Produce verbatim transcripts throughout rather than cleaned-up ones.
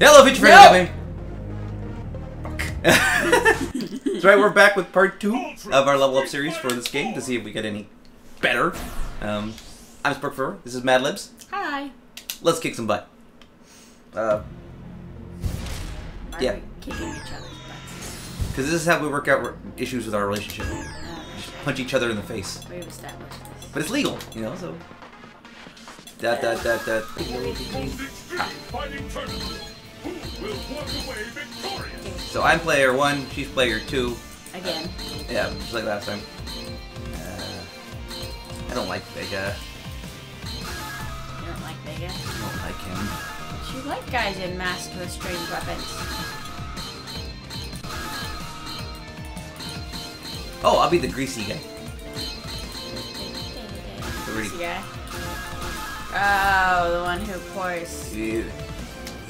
Hello, future friends. That's right, we're back with part two of our level up series for this game to see if we get any better. Um, I'm Spork Fur. This is Mad Libs. Hi. Let's kick some butt. Uh, Why yeah. Are we kicking each other's butts? Because this is how we work out issues with our relationship. Uh, Just punch each other in the face. We've established this. But it's legal, you know. So. That that that that. So I'm player one, she's player two. Again. Uh, yeah, just like last time. Uh, I don't like Vega. You don't like Vega? I don't like him. But you like guys in masks with strange weapons. Oh, I'll be the greasy guy. The greasy guy? Oh, the one who pours. Yeah.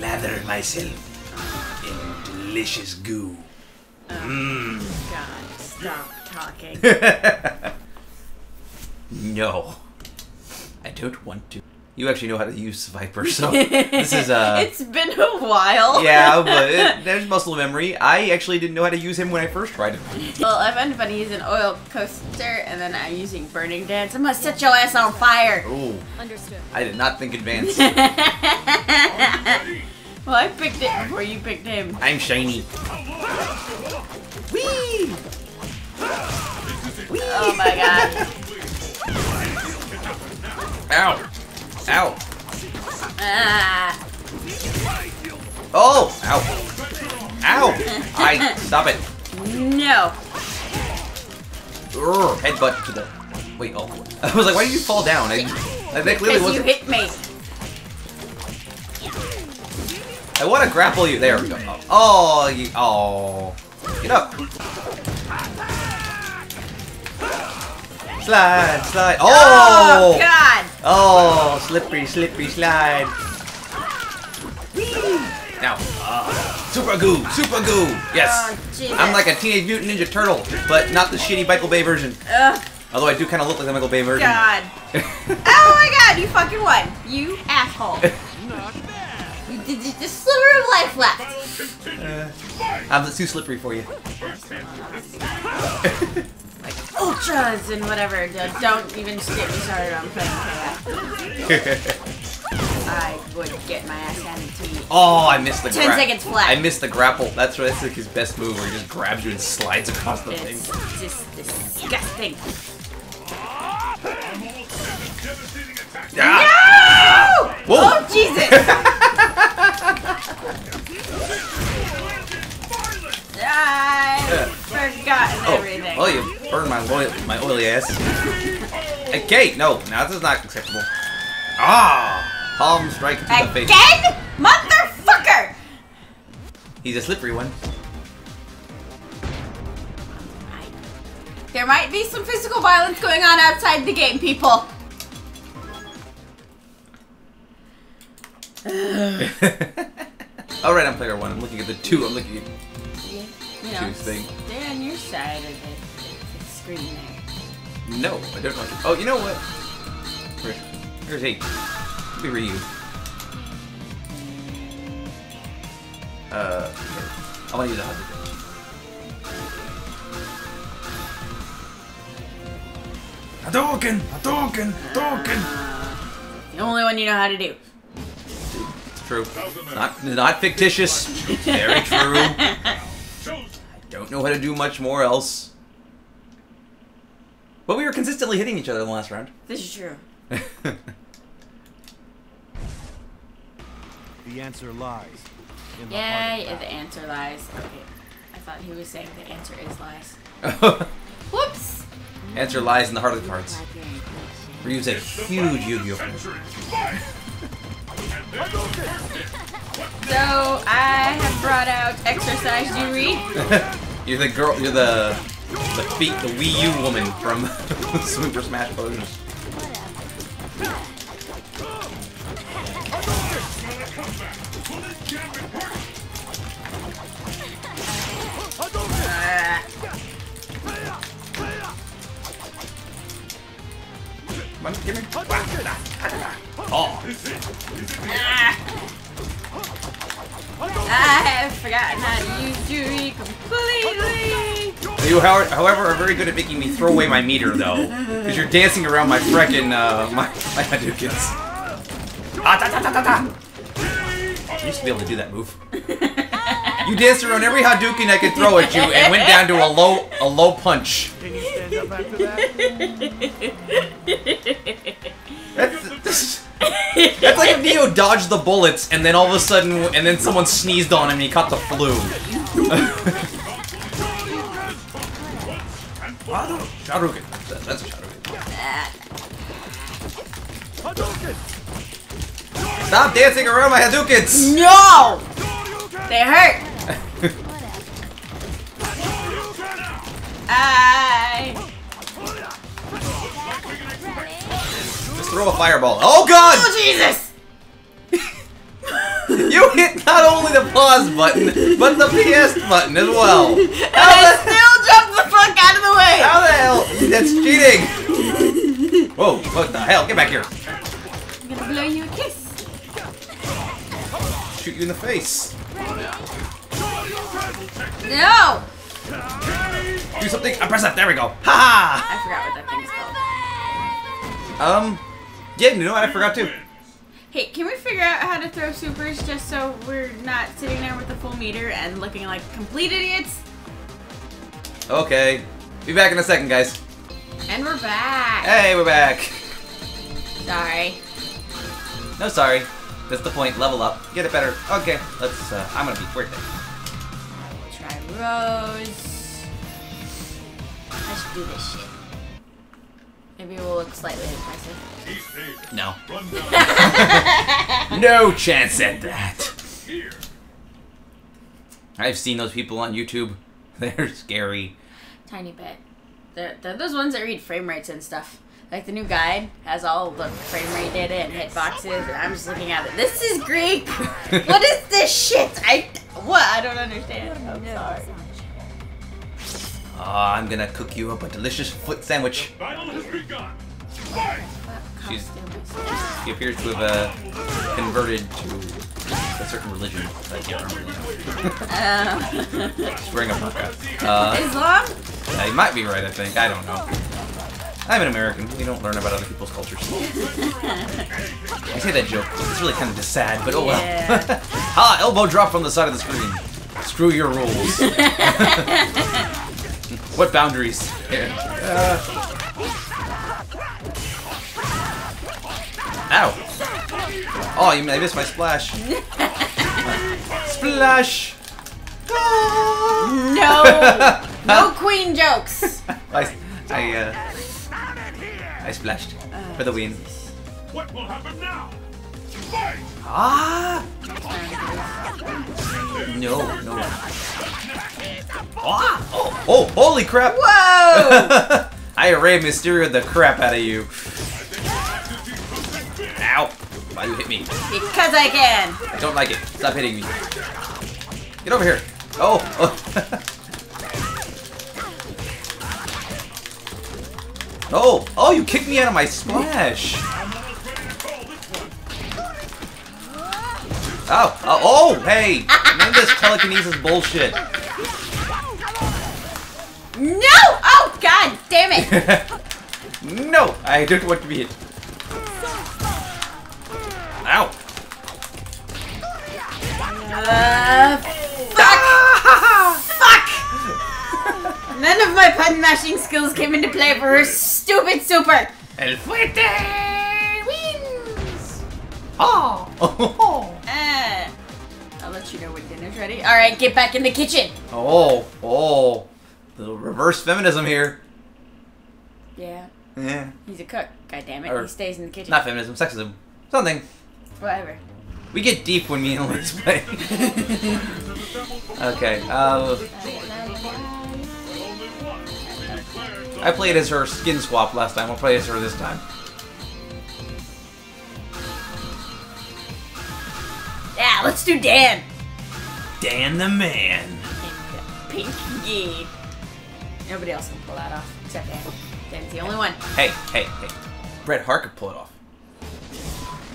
Lather myself. Delicious goo. Oh, mm. God, stop talking. No. I don't want to. You actually know how to use Viper, so this is, uh... It's been a while. Yeah, but it, there's muscle memory. I actually didn't know how to use him when I first tried it. Well, I find it funny he's an oil coaster, and then I'm using Burning Dance. I'm gonna set your ass on fire. Ooh. Understood. I did not think advanced. Well, I picked it before you picked him. I'm shiny. Whee! Whee! Oh my god. Ow! Ow! Ah. Oh! Ow! Ow! I stop it. No. Urgh, headbutt to the. Wait, oh! I was like, why did you fall down? I, I that clearly wasn't. You hit me. I want to grapple you. There we go. Oh, you, oh. Get up. Slide, slide. Oh! Oh, God. Oh, slippery, slippery slide. Now, uh, super goo, super goo. Yes. Oh, I'm like a Teenage Mutant Ninja Turtle, but not the shitty Michael Bay version. Ugh. Although I do kind of look like the Michael Bay version. God. Oh, my God. You fucking won. You asshole. Just sliver of life left. Uh, I'm too slippery for you. Like ultras and whatever. Don't even get me started on playing K O F. I would get my ass handed to you. Oh, I missed the grapple. Ten seconds flat. I missed the grapple. That's right. That's like his best move, where he just grabs you and slides across the it's thing. It's just disgusting. Ah. No! Whoa. Oh Jesus! I forgotten oh. everything. Well, you burned my oil, my oily ass. Okay, no, now this is not acceptable. Ah, palm strike to Again? the face. Again, motherfucker! He's a slippery one. There might be some physical violence going on outside the game, people. All right, I'm player one. I'm looking at the two. I'm looking at. You know, thing. They're on your side of the, the screen there. No, I don't know. Oh, you know what? Here, here's eight. It'll be Ryu. Uh, I want to use a Hadouken. Hadouken! Hadouken! Hadouken! The only one you know how to do. It's true. Not, not fictitious. Very true. Don't know how to do much more else. But we were consistently hitting each other in the last round. This is true. The answer lies. In the Yay, heart of the answer lies. Okay. I thought he was saying the answer is lies. Whoops! Answer lies in the heart of the cards. Ryu's a huge Yu-Gi-Oh! So I have brought out Exercise Juri. You're the girl, you're the, the feet, the Wii U woman from Super Smash Bros. Come on, give me. Oh. Ah. I've forgotten how to use Juri completely. You, however, are very good at making me throw away my meter, though, because you're dancing around my freaking uh, my my Hadoukens. Ah, da, da, da, da, da. You used to be able to do that move. You danced around every Hadouken I could throw at you and went down to a low a low punch. Can you stand up after that? That's, this, that's like if Neo dodged the bullets and then all of a sudden and then someone sneezed on him and he caught the flu. Hadouken. That's a Hadouken. Hadouken. Stop dancing around my Hadoukens! No! They hurt! I... Just throw a fireball. Oh god! Oh Jesus! You hit not only the pause button, but the P S button as well. And I still jumped the fuck out of the way! How the hell? That's cheating! Whoa, what the hell? Get back here! I'm gonna blow you a kiss. Shoot you in the face. No! Do something. I press F. There we go. Ha ha! I forgot what that thing is called. Um, yeah, you know what? I forgot too. Hey, can we figure out how to throw supers just so we're not sitting there with a full meter and looking like complete idiots? Okay. Be back in a second, guys. And we're back. Hey, we're back. Sorry. No, sorry. That's the point. Level up. Get it better. Okay. Let's, uh, I'm gonna be quick. I will try Rose. I should do this shit. Maybe we'll look slightly impressive. No. No chance at that. I've seen those people on YouTube. They're scary. Tiny bit. They're, they're those ones that read frame rates and stuff. Like, the new guide has all the frame rate data and hitboxes, and I'm just looking at it. This is Greek! What is this shit? I... What? I don't understand. I'm sorry. Oh, I'm gonna cook you up a delicious foot sandwich. She's, she appears to have, uh, converted to a certain religion. I can't remember the name. She's wearing a burqa. Uh, Islam? Yeah, you might be right, I think. I don't know. I'm an American. We don't learn about other people's cultures. I say that joke. It's really kind of just sad, but oh well. Yeah. Ha! Elbow drop from the side of the screen. Screw your rules. What boundaries? Yeah. Uh. Ow! Oh, you, I missed my splash. uh, splash! Ah. No! No queen jokes. I. I uh, I splashed uh, for the win. What will happen now? Fight! Ah! No, no. Ah! Oh, oh, holy crap! Whoa! I Rey Mysterio the crap out of you. Ow! Why you hit me? Because I can. I don't like it. Stop hitting me. Get over here. Oh. Oh. Oh! Oh, you kicked me out of my splash! Oh! Uh, oh! Hey! None of this telekinesis bullshit! No! Oh, god damn it! No! I don't want to be hit. Ow! Uh, fuck! Fuck! None of my button mashing skills came into play for her stupid super. El Fuerte wins. Oh. Oh. Uh, I'll let you know when dinner's ready. All right, get back in the kitchen. Oh, oh, little reverse feminism here. Yeah. Yeah. He's a cook. God damn it. Or, he stays in the kitchen. Not feminism, sexism, something. Whatever. We get deep when me and Liz play. Okay. Uh. I played as her skin swap last time. I'll play as her this time. Yeah, let's do Dan. Dan the man. In the pinky. Nobody else can pull that off except Dan. Dan's the only one. Hey, hey, hey! Brett Hart could pull it off.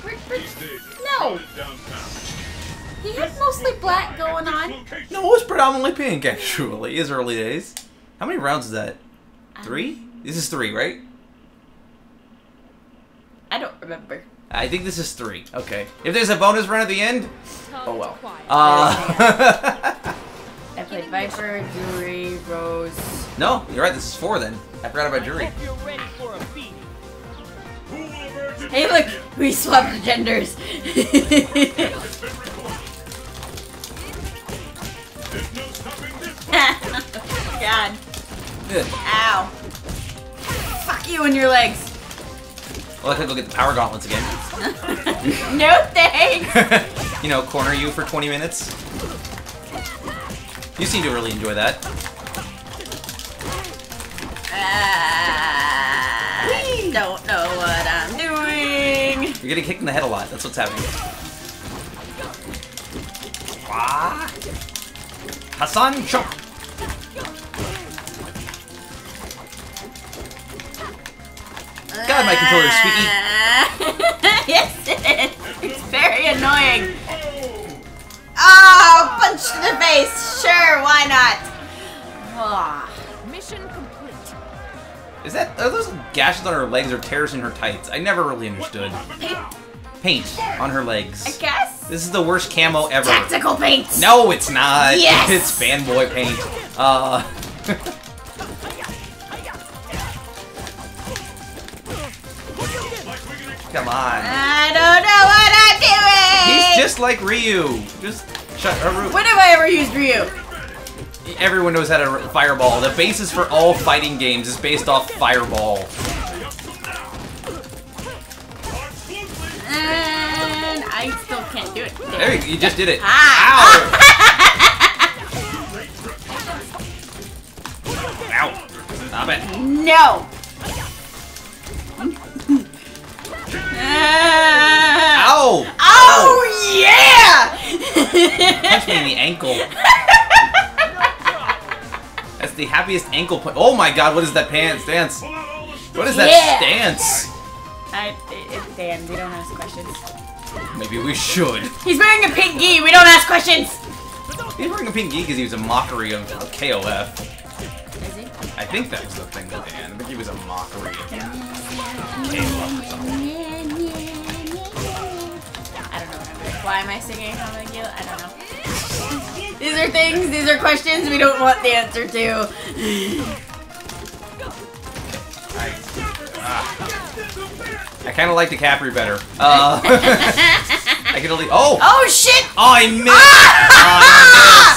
Brett, Brett. No. He had mostly black going on. No, it was predominantly pink, actually, his early days. How many rounds is that? Three? This is three, right? I don't remember. I think this is three. Okay. If there's a bonus run at the end, oh well. Uh, I played Viper, Juri, Rose. No, you're right. This is four then. I forgot about Juri. Hey, look, we swapped genders. God. Good. Ow. Fuck you and your legs. Well, I could go get the power gauntlets again. No thanks! You know, corner you for twenty minutes. You seem to really enjoy that. Uh, I don't know what I'm doing. You're getting kicked in the head a lot. That's what's happening. Ah. Hassan Chop! God, my controller's squeaky. Yes, it is. It's very annoying. Oh, punch to the face. Sure, why not? Oh. Mission complete. Is that, are those gashes on her legs or tears in her tights? I never really understood. Paint. Paint on her legs. I guess. This is the worst camo ever. Tactical paint. No, it's not. Yes. It's fanboy paint. Uh. Come on. I don't know what I'm doing! He's just like Ryu. Just shut her root. When have I ever used Ryu? Everyone knows how to fireball. The basis for all fighting games is based off fireball. And I still can't do it. There you go. You just did it. Ah. Ow! Ow. Stop it. No! Uh, Ow! Oh, oh yeah! Punch me in the ankle. That's the happiest ankle punch. Oh my God! What is that pants dance? What is that yeah. stance? I, it, it's Dan. We don't ask questions. Maybe we should. He's wearing a pink gi. We don't ask questions. He's wearing a pink gi because he was a mockery of K O F. Is he? I think that was the thing with Dan. I think he was a mockery of K O F or something. Why am I singing Common Gill? I don't know. These are things, these are questions we don't want the answer to. I, uh, I kind of like DiCaprio better. Uh, I can only. Oh! Oh shit! Oh, I missed! Ah!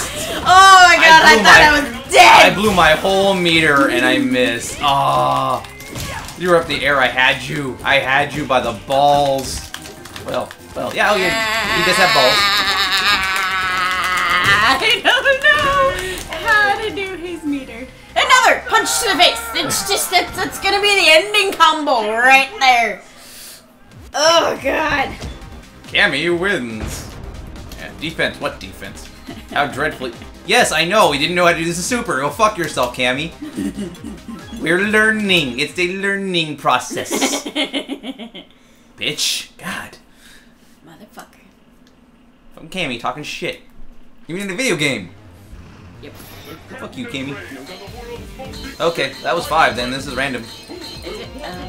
Oh, I missed. Oh my God, I, I thought my, I was dead! I blew my whole meter and I missed. Ah! Oh, you were up in the air, I had you. I had you by the balls. Well. Well, yeah, oh, you, you guys have balls. I don't know how to do his meter. Another punch to the face. It's just, it's, it's gonna be the ending combo right there. Oh, God. Cammy wins. Yeah, defense, what defense? How dreadfully. Yes, I know, we didn't know how to do this in Super. Go fuck yourself, Cammy. We're learning. It's a learning process. Bitch. God. Motherfucker. Fucking Cammy talking shit. You mean in a video game? Yep. Fuck you, Cammy. Okay, that was five then. This is random. Is it? Um...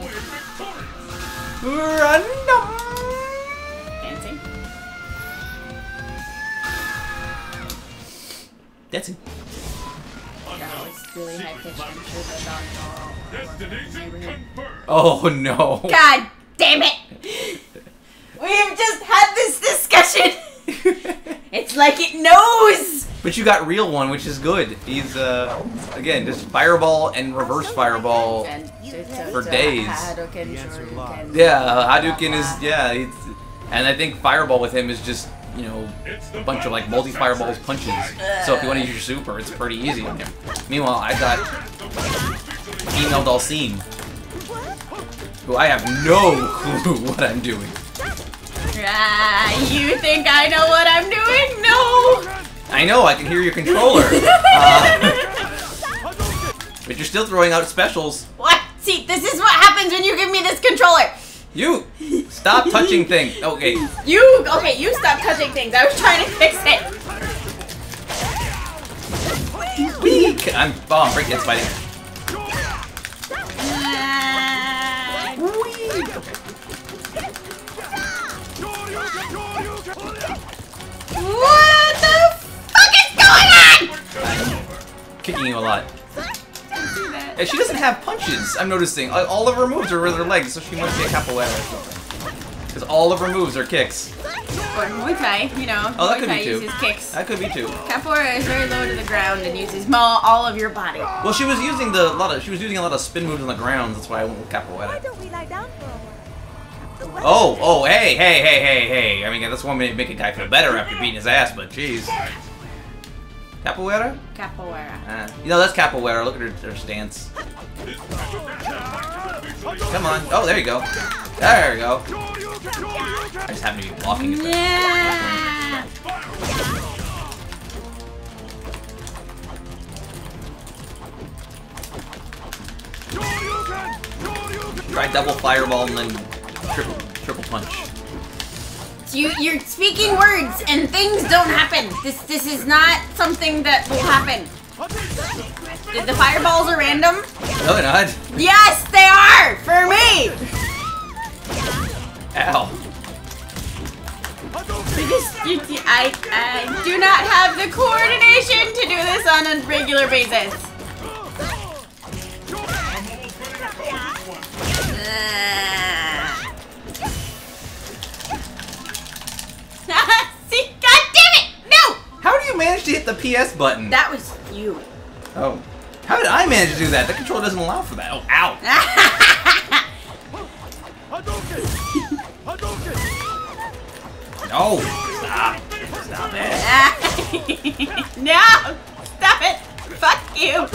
Random! Dancing? Dancing. That was really high pitched. I'm sure the dog was in the oh no. God damn it! We've just had this discussion. It's like it knows. But you got real one, which is good. He's uh, again, just fireball and reverse fireball and for days. Hadouken, Hadouken. Yeah, Hadouken is yeah, it's, and I think fireball with him is just you know a bunch of like multi fireballs punches. So if you want to use your super, it's pretty easy on him. Meanwhile, I got female Dalsim, who I have no clue what I'm doing. Ah, you think I know what I'm doing? No! I know, I can hear your controller. uh, but you're still throwing out specials. What? See, this is what happens when you give me this controller. You! Stop touching things! Okay. You! Okay, you stop touching things. I was trying to fix it. Weak! I'm... Oh, I'm freaking fighting. What the fuck is going on?! I'm kicking you a lot. And she doesn't have punches, I'm noticing. All of her moves are with her legs, so she must be a capoeira. Because all of her moves are kicks. Or Muay Thai, you know. Oh, that Muay could Thai be too. uses kicks. That could be too. Capoeira is very low to the ground and uses all of your body. Well, she was using the lot of she was using a lot of spin moves on the ground, that's why I went with capoeira. Why don't we lie down for a while? Oh, oh, hey, hey, hey, hey, hey. I mean, this one may make a guy feel better after beating his ass, but jeez. Capoeira? Capoeira. Uh, you know, that's capoeira. Look at her, her stance. Come on. Oh, there you go. There you go. I just happen to be blocking it. Yeah. Try double fireball and then triple, triple punch. You, you're speaking words, and things don't happen. This this is not something that will happen. Did the fireballs are random? No, they're not. Yes, they are! For me! Ow. You just, you, I, I do not have the coordination to do this on a regular basis. Uh, See? God damn it! No! How do you manage to hit the P S button? That was you. Oh. How did I manage to do that? The controller doesn't allow for that. Oh, ow. Hadouken! Hadouken! No! Stop. Stop it. No! Stop it! Fuck you!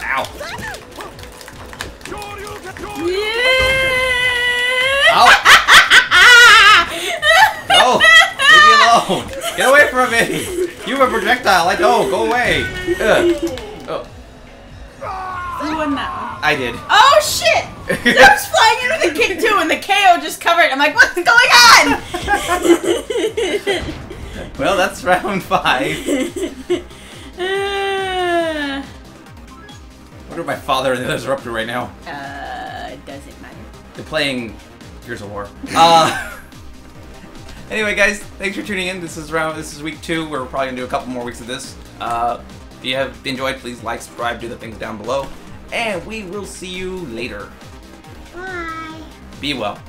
Ow. Yeah. Ow. No! Leave me alone! Get away from me! You have a projectile! I don't! Go away! Ugh. Oh. You won that one. I did. Oh shit! I was flying into the kick too and the K O just covered it. I'm like, what's going on? Well, that's round five. Uh, what are my father and the others are up to right now? Uh, doesn't matter. They're playing Gears of War. Uh... Anyway, guys, thanks for tuning in. This is round. This is week two. We're probably gonna do a couple more weeks of this. Uh, if you have enjoyed, please like, subscribe, do the things down below, and we will see you later. Bye. Be well.